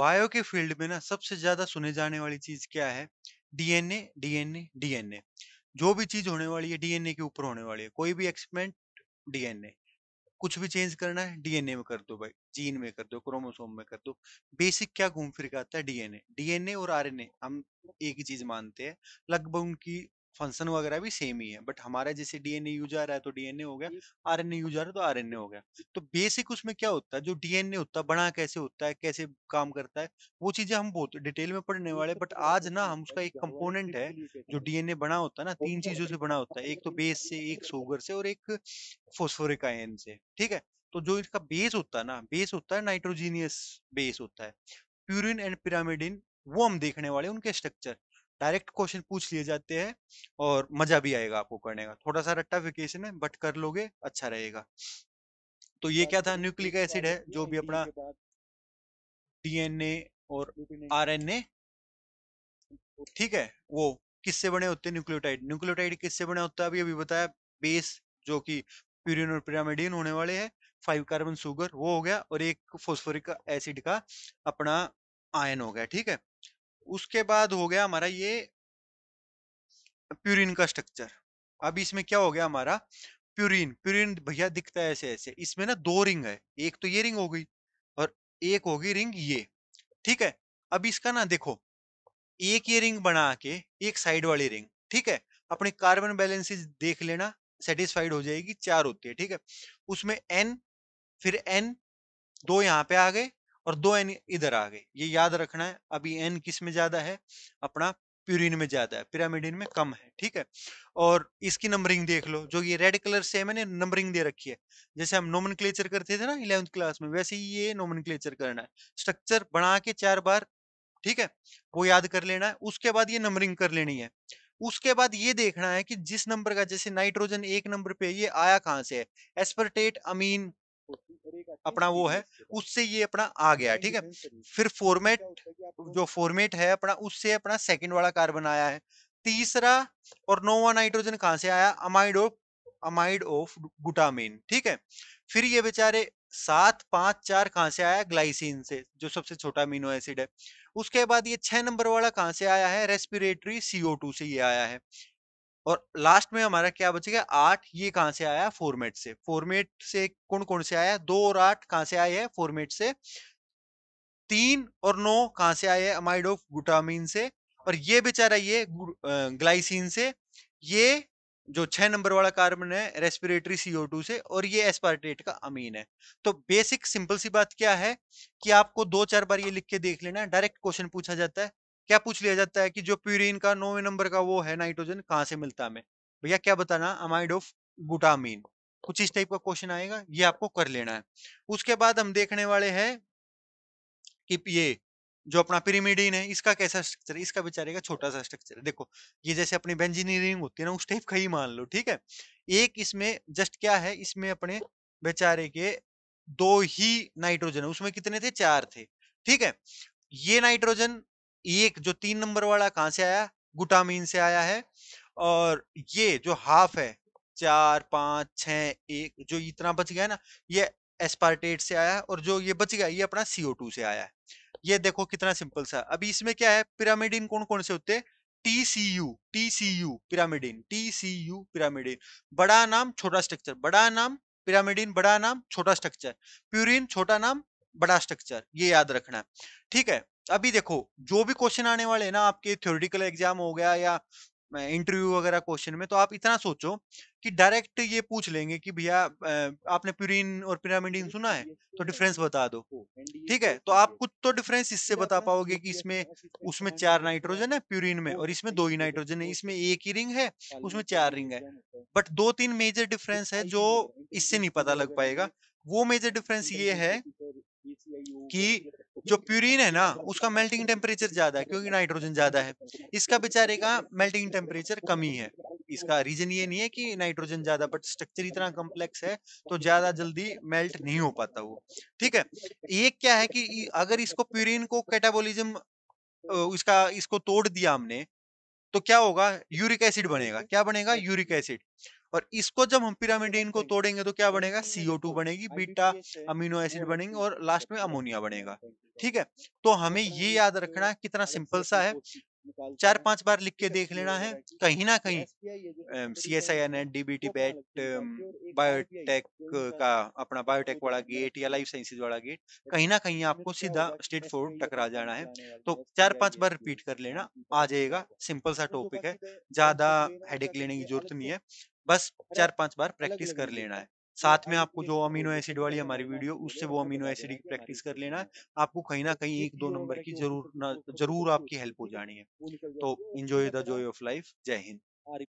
Bio के field में ना सबसे ज्यादा सुने जाने वाली चीज क्या है? DNA DNA DNA. जो भी चीज होने वाली है डीएनए के ऊपर होने वाली है, कोई भी एक्सपेरिमेंट डीएनए, कुछ भी चेंज करना है डीएनए में कर दो भाई, जीन में कर दो, क्रोमोसोम में कर दो। बेसिक क्या घूम फिर के आता है? डीएनए। डीएनए और आरएनए हम एक ही चीज मानते हैं, लगभग उनकी फंक्शन वगैरह भी सेम ही है, बट हमारा जैसे डीएनए यूज आ रहा है तो डीएनए हो गया, आरएनए यूज आ रहा है तो आरएनए हो गया। तो बेसिक उसमें क्या होता है, जो डीएनए होता है बना कैसे होता है, कैसे काम करता है, वो चीजें हम बहुत डिटेल में पढ़ने वाले। बट आज ना हम उसका एक कंपोनेंट है जो डीएनए बना होता है ना, तीन चीजों से बना होता है, एक तो बेस से, एक शुगर से और एक फॉस्फोरिक आयन से, ठीक है। तो जो इसका बेस होता है ना, बेस होता है नाइट्रोजीनियस बेस होता है, प्यूरिन एंड पिरामिडिन, वो हम देखने वाले उनके स्ट्रक्चर। डायरेक्ट क्वेश्चन पूछ लिए जाते हैं और मजा भी आएगा आपको करने का, थोड़ा सा रट्टाफिकेशन है बट कर लोगे अच्छा रहेगा। तो ये क्या था? न्यूक्लिक एसिड है जो भी अपना डीएनए और आरएनए, ठीक है, वो किससे बने होते हैं? न्यूक्लियोटाइड। न्यूक्लियोटाइड किससे बने होता है? अभी बताया बेस जो कि प्यूरिन और पिरामिडिन होने वाले हैं, 5 कार्बन शुगर वो हो गया और एक फॉस्फोरिक एसिड का अपना आयन हो गया, ठीक है। उसके बाद हो गया हमारा ये प्यूरिन का स्ट्रक्चर। अब इसमें क्या हो गया हमारा प्यूरिन? प्यूरिन भैया दिखता है ऐसे ऐसे, इसमें ना 2 रिंग है, एक तो ये रिंग हो गई और एक होगी रिंग ये, ठीक है। अब इसका ना देखो, एक ये रिंग बना के एक साइड वाली रिंग, ठीक है, अपने कार्बन बैलेंसेस देख लेना, सेटिस्फाइड हो जाएगी, 4 होती है, ठीक है। उसमें एन फिर एन, 2 यहाँ पे आ गए और 2 एन इधर आ गए, ये याद रखना है। अभी एन किस में ज्यादा है? अपना प्यूरिन में ज्यादा है, पिरामिडिन में कम है, ठीक है। और इसकी नंबरिंग देख लो, जो ये रेड कलर से मैंने नंबरिंग दे रखी है, जैसे हम नोमेनक्लेचर करते थे ना 11वीं क्लास में, वैसे ही ये नोमेनक्लेचर करना है, स्ट्रक्चर बना के 4 बार, ठीक है, वो याद कर लेना है। उसके बाद ये नंबरिंग कर लेनी है, उसके बाद ये देखना है कि जिस नंबर का, जैसे नाइट्रोजन 1 नंबर पे, ये आया कहाँ से है? एस्पर्टेट अमीन अपना वो है, उससे ये अपना आ गया, ठीक है। फिर फॉर्मेट, जो फॉर्मेट है अपना, उससे अपना सेकंड वाला कार्बन आया है, तीसरा और नोवा नाइट्रोजन कहां से आया? अमाइड ऑफ गुटामिन, ठीक है। फिर ये बेचारे 7, 5, 4 कहां से आया? ग्लाइसिन से, जो सबसे छोटा अमीनो एसिड है। उसके बाद ये 6 नंबर वाला कहां से आया है? रेस्पिरेटरी CO2 से ये आया है। और लास्ट में हमारा क्या बचेगा? 8, ये कहां से आया? फॉर्मेट से। फॉर्मेट से कौन कौन से आया? 2 और 8 कहां से आए हैं? फॉर्मेट से। 3 और 9 कहां से आए हैं? अमाइड ऑफ ग्लूटामिन से। और ये बेचारा ये ग्लाइसिन से, ये जो 6 नंबर वाला कार्बन है रेस्पिरेटरी CO2 से, और ये एस्पार्टेट का अमीन है। तो बेसिक सिंपल सी बात क्या है कि आपको 2-4 बार ये लिख के देख लेना। डायरेक्ट क्वेश्चन पूछा जाता है, क्या पूछ लिया जाता है कि जो प्यूरिन का 9वें नंबर का वो है नाइट्रोजन, कहां से मिलता है? भैया क्या बताना? अमाइड ऑफ ग्लूटामिन, कुछ इस टाइप का क्वेश्चन आएगा, ये आपको कर लेना है। उसके बाद हम देखने वाले हैं कि ये जो अपना पिरिमिडीन है, इसका कैसा स्ट्रक्चर? इसका बेचारे का छोटा सा स्ट्रक्चर, देखो ये जैसे अपनी बेंजीनियरिंग होती है ना, उस टाइप का ही मान लो, ठीक है। एक इसमें जस्ट क्या है, इसमें अपने बेचारे के 2 ही नाइट्रोजन है, उसमें कितने थे? 4 थे, ठीक है। ये नाइट्रोजन एक जो 3 नंबर वाला कहां से आया? ग्लूटामिन से आया है। और ये जो हाफ है 4, 5, 6, 1 जो इतना बच गया ना, ये एस्पार्टेट से आया है। और जो ये बच गया ये अपना CO2 से आया है। ये देखो कितना सिंपल सा। अभी इसमें क्या है? पिरामिडिन कौन कौन से होते हैं? TCU पिरामिडिन, TCU पिरामिडिन, बड़ा नाम छोटा स्ट्रक्चर, बड़ा नाम पिरामिडिन, बड़ा नाम छोटा स्ट्रक्चर, प्यूरिन छोटा नाम बड़ा स्ट्रक्चर, ये याद रखना है, ठीक है। अभी देखो जो भी क्वेश्चन आने वाले हैं ना आपके, थ्योरेटिकल एग्जाम हो गया या इंटरव्यू वगैरह क्वेश्चन में, तो आप इतना सोचो कि डायरेक्ट ये पूछ लेंगे कि भैया आपने प्यूरिन और पिरामिडिन सुना है तो डिफरेंस बता दो, ठीक है। तो आप कुछ तो डिफरेंस इससे बता पाओगे कि इसमें उसमें 4 नाइट्रोजन है प्यूरिन में, और इसमें 2 ही नाइट्रोजन है, इसमें 1 ही रिंग है, उसमें 4 रिंग है। बट 2-3 मेजर डिफरेंस है जो इससे नहीं पता लग पाएगा। वो मेजर डिफरेंस ये है कि जो प्यूरिन है ना उसका मेल्टिंग टेम्परेचर ज्यादा है क्योंकि नाइट्रोजन ज्यादा है, इसका बेचारे का मेल्टिंग टेम्परेचर कम ही है। इसका रीजन ये नहीं है कि नाइट्रोजन ज्यादा, बट स्ट्रक्चर इतना कॉम्प्लेक्स है तो ज्यादा जल्दी मेल्ट नहीं हो पाता वो, ठीक है। एक क्या है कि अगर इसको प्यूरिन को कैटाबोलिज्म इसको तोड़ दिया हमने तो क्या होगा? यूरिक एसिड बनेगा। क्या बनेगा? Uric acid. और इसको जब हम पिरामिडीन को तोड़ेंगे तो क्या बनेगा, CO2 बनेगी, बीटा अमीनो एसिड बनेंगे और लास्ट में अमोनिया बनेगा। ठीक है, तो हमें ये याद रखना, कितना सिंपल सा है, 4-5 बार लिख के देख लेना है। कहीं ना कहीं CSIR, DBT पैट, बायोटेक का अपना बायोटेक वाला गेट या लाइफ साइंसेज वाला गेट, कहीं ना कहीं आपको सीधा स्ट्रेट फॉरवर्ड टकरा जाना है। तो 4-5 बार रिपीट कर लेना, आ जाएगा। सिंपल सा टॉपिक है, ज्यादा हेडेक लेने की जरूरत नहीं है, बस 4-5 बार प्रैक्टिस कर लेना है। साथ में आपको जो अमीनो एसिड वाली हमारी वीडियो, उससे वो अमीनो एसिड की प्रैक्टिस कर लेना है। आपको कहीं ना कहीं 1-2 नंबर की जरूर आपकी हेल्प हो जानी है। तो enjoy the joy of life. जय हिंद।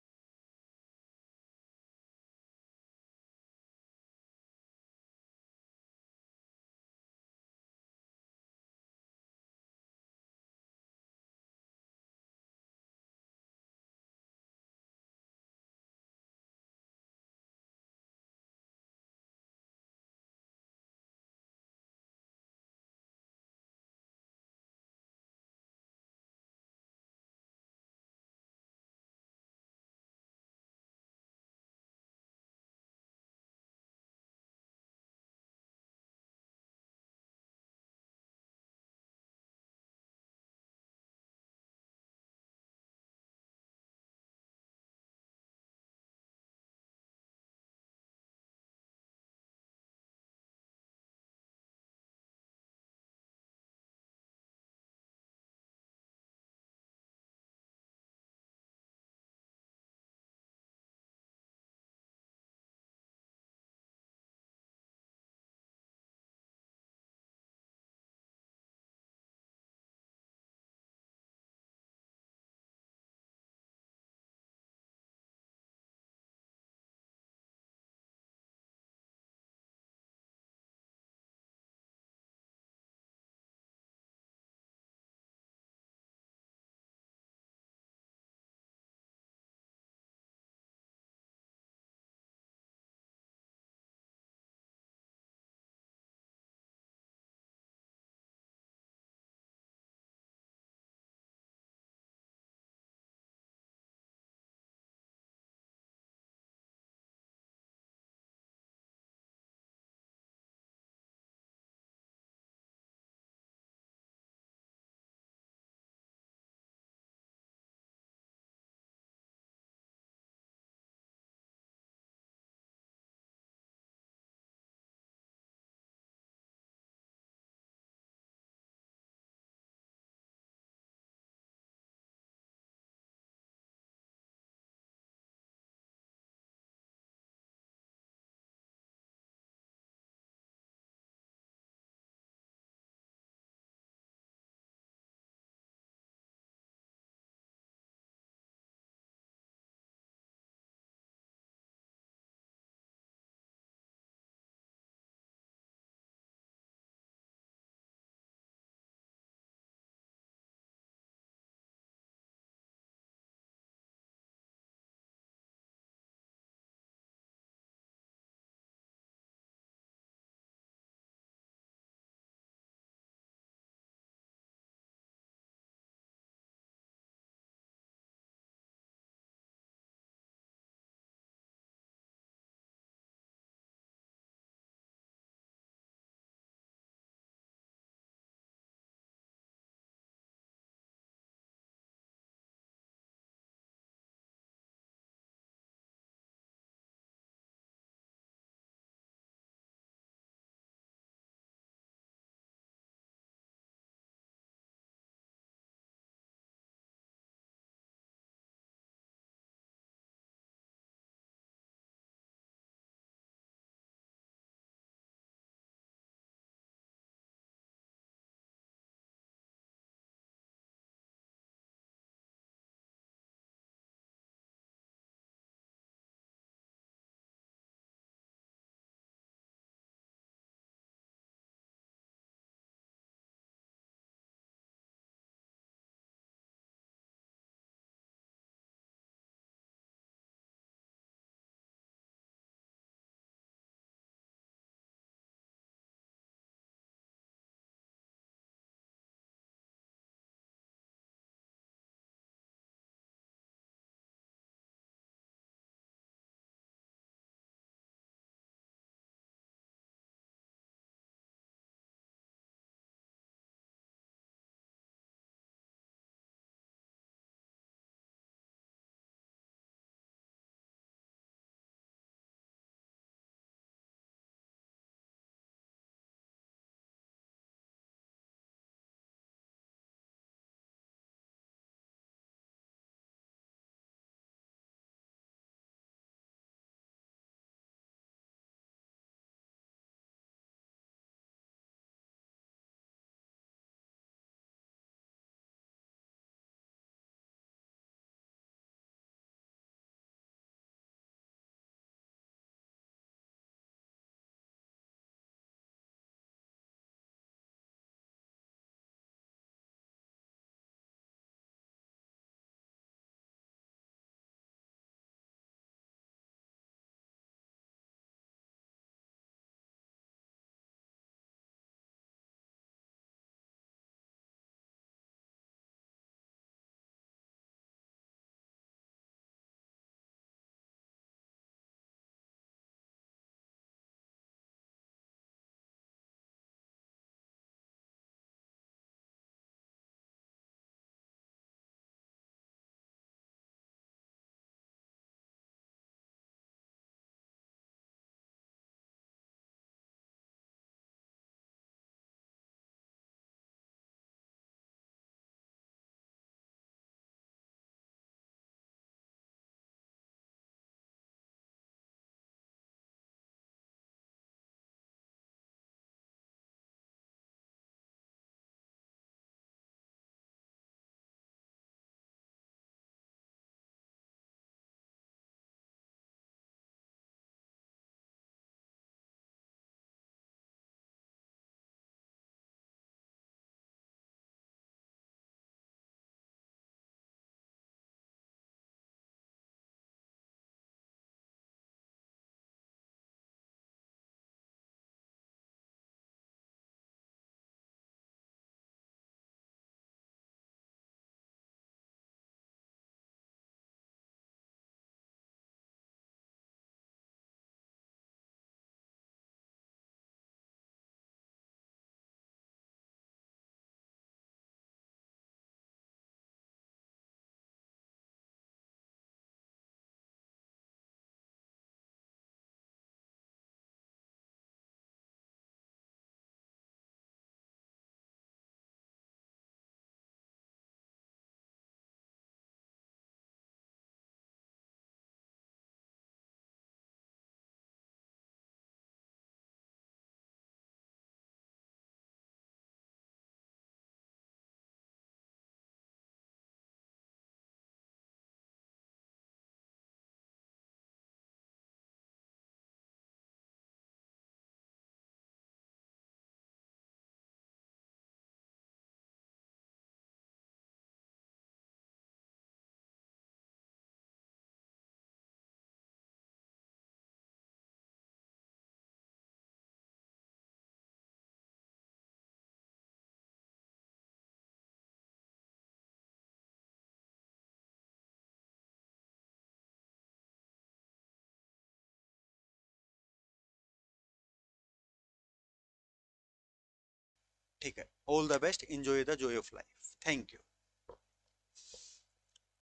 ठीक है, all the best, enjoy the joy of life, thank you.